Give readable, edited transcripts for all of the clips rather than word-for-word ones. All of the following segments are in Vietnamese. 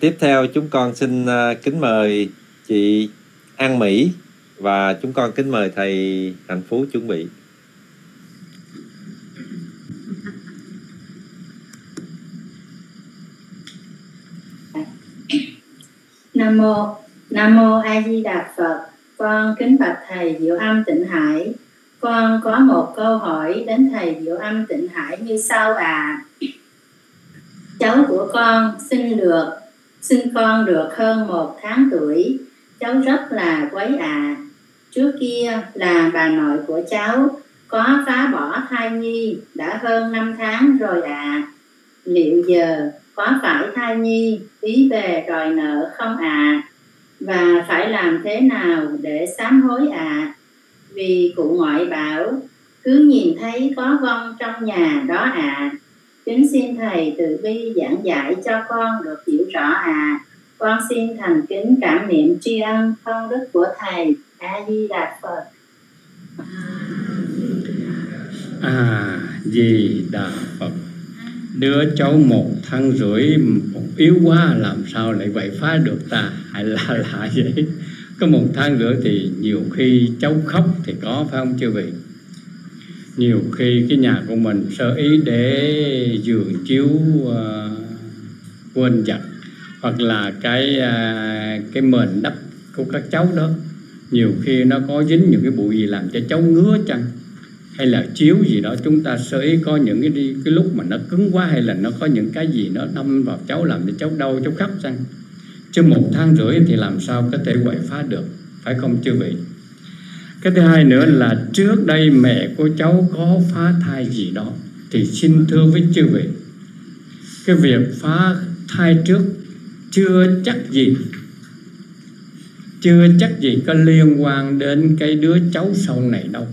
Tiếp theo chúng con xin kính mời chị An Mỹ và chúng con kính mời thầy Thành Phú chuẩn bị. Nam mô A Di Đà Phật. Con kính bạch thầy Diệu Âm Tịnh Hải. Con có một câu hỏi đến thầy Diệu Âm Tịnh Hải như sau ạ. Cháu của con xin con được hơn 1 tháng tuổi. Cháu rất là quấy ạ. Trước kia là bà nội của cháu có phá bỏ thai nhi đã hơn 5 tháng rồi ạ. Liệu giờ có phải thai nhi ý về đòi nợ không ạ? Và phải làm thế nào để sám hối ạ? Vì cụ ngoại bảo cứ nhìn thấy có vong trong nhà đó ạ. Kính xin thầy từ bi giảng giải cho con được hiểu rõ ạ. Con xin thành kính cảm niệm tri ân công đức của thầy. A Di Đà Phật. A Di Đà Phật. Đứa cháu 1 tháng rưỡi yếu quá làm sao lại vậy, phá được ta, hay là vậy. Có 1 tháng rưỡi thì nhiều khi cháu khóc thì có, phải không chư vị? Nhiều khi cái nhà của mình sơ ý để giường chiếu quên giặt, hoặc là cái mền đắp của các cháu đó, nhiều khi nó có dính những cái bụi gì làm cho cháu ngứa chăng, hay là chiếu gì đó chúng ta sơ ý có những cái lúc mà nó cứng quá, hay là nó có những cái gì nó đâm vào cháu làm cho cháu đau, cháu khóc chăng. Chứ 1 tháng rưỡi thì làm sao có thể quậy phá được, phải không chư vị? Cái thứ hai nữa là trước đây mẹ của cháu có phá thai gì đó, thì xin thưa với chư vị, cái việc phá thai trước chưa chắc gì có liên quan đến cái đứa cháu sau này đâu.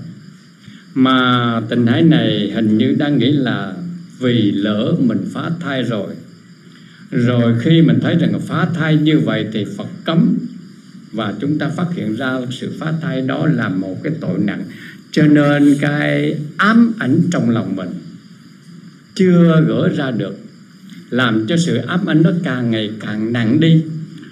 Mà tình hải này hình như đang nghĩ là vì lỡ mình phá thai rồi khi mình thấy rằng phá thai như vậy thì Phật cấm, và chúng ta phát hiện ra sự phá thai đó là một cái tội nặng, cho nên cái ám ảnh trong lòng mình chưa gỡ ra được, làm cho sự ám ảnh nó càng ngày càng nặng đi.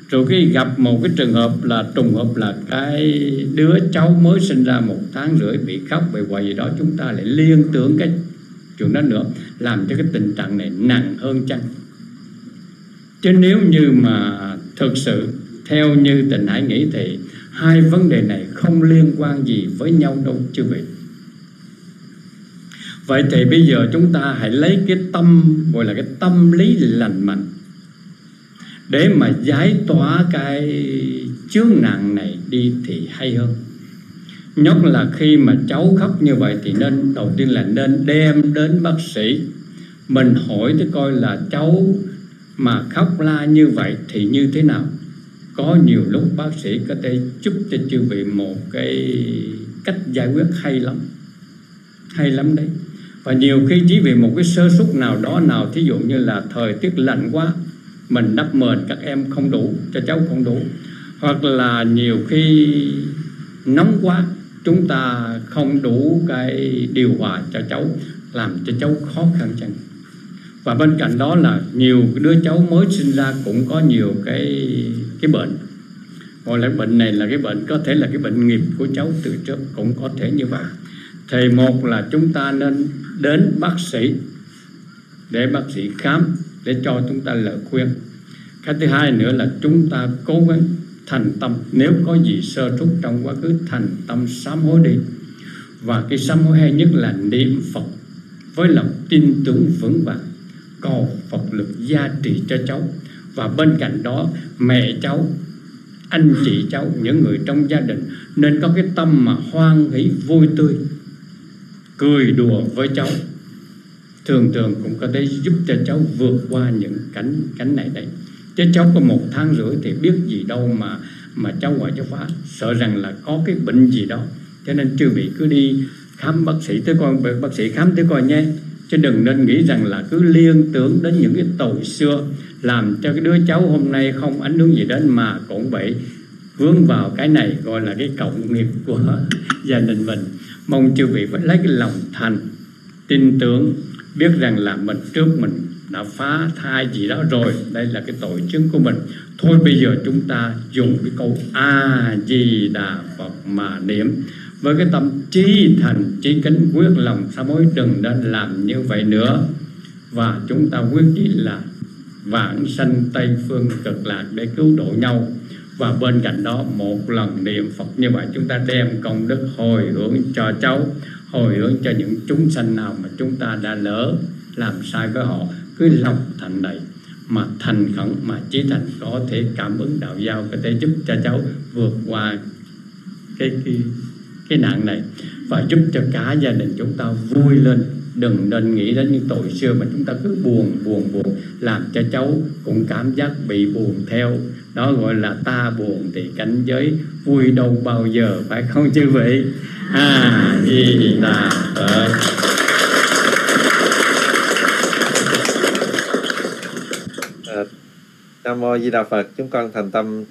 Rồi khi gặp một cái trường hợp là trùng hợp là cái đứa cháu mới sinh ra 1 tháng rưỡi bị khóc bị quậy gì đó, chúng ta lại liên tưởng cái chuyện đó nữa, làm cho cái tình trạng này nặng hơn chăng. Chứ nếu như mà thực sự theo như Tịnh Hải nghĩ thì hai vấn đề này không liên quan gì với nhau đâu chư vị. Vậy thì bây giờ chúng ta hãy lấy cái tâm, gọi là cái tâm lý lành mạnh, để mà giải tỏa cái chướng nạn này đi thì hay hơn. Nhất là khi mà cháu khóc như vậy thì nên, đầu tiên là nên đem đến bác sĩ, mình hỏi tới coi là cháu mà khóc la như vậy thì như thế nào. Có nhiều lúc bác sĩ có thể giúp cho chư vị một cái cách giải quyết hay lắm đấy. Và nhiều khi chỉ vì một cái sơ suất nào đó, thí dụ như là thời tiết lạnh quá, mình đắp mền các em không đủ, cho cháu không đủ, hoặc là nhiều khi nóng quá chúng ta không đủ cái điều hòa cho cháu, làm cho cháu khó khăn chăng. Và bên cạnh đó là nhiều đứa cháu mới sinh ra cũng có nhiều cái bệnh, gọi là bệnh này là cái bệnh có thể là cái bệnh nghiệp của cháu từ trước, cũng có thể như vậy. Thì một là chúng ta nên đến bác sĩ để bác sĩ khám để cho chúng ta lời khuyên. Cái thứ hai nữa là chúng ta cố gắng thành tâm, nếu có gì sơ suất trong quá khứ thành tâm sám hối đi. Và cái sám hối hay nhất là niệm Phật với lòng tin tưởng vững vàng, cầu Phật lực gia trì cho cháu. Và bên cạnh đó mẹ cháu, anh chị cháu, những người trong gia đình nên có cái tâm mà hoan hỷ vui tươi, cười đùa với cháu, thường cũng có thể giúp cho cháu vượt qua những cảnh này đấy. Chứ cháu có 1 tháng rưỡi thì biết gì đâu mà cháu gọi cháu phá, sợ rằng là có cái bệnh gì đó. Cho nên chư vị cứ đi khám bác sĩ tới coi, bác sĩ khám tới coi nhé. Chứ đừng nên nghĩ rằng là cứ liên tưởng đến những cái tội xưa, làm cho cái đứa cháu hôm nay không ảnh hưởng gì đến mà cũng bị vướng vào cái này, gọi là cái cộng nghiệp của gia đình mình. Mong chư vị phải lấy cái lòng thành tin tưởng, biết rằng là mình trước mình đã phá thai gì đó rồi, đây là cái tội chứng của mình. Thôi bây giờ chúng ta dùng cái câu A Di Đà Phật mà niệm với cái tâm trí thành trí kính, quyết lòng sám hối đừng nên làm như vậy nữa. Và chúng ta quyết chí là vãng sanh Tây Phương Cực Lạc để cứu độ nhau. Và bên cạnh đó một lần niệm Phật như vậy, chúng ta đem công đức hồi hướng cho cháu, hồi hướng cho những chúng sanh nào mà chúng ta đã lỡ làm sai với họ. Cứ lòng thành đầy mà thành khẩn mà chí thành, có thể cảm ứng đạo giao, có thể giúp cho cháu vượt qua cái nạn này và giúp cho cả gia đình chúng ta vui lên. Đừng nên nghĩ đến những tội xưa mà chúng ta cứ buồn, làm cho cháu cũng cảm giác bị buồn theo. Đó gọi là ta buồn thì cảnh giới vui đâu bao giờ, phải không chư vị? A Di Đà Phật. Nam Mô Di Đà Phật. Chúng con thành tâm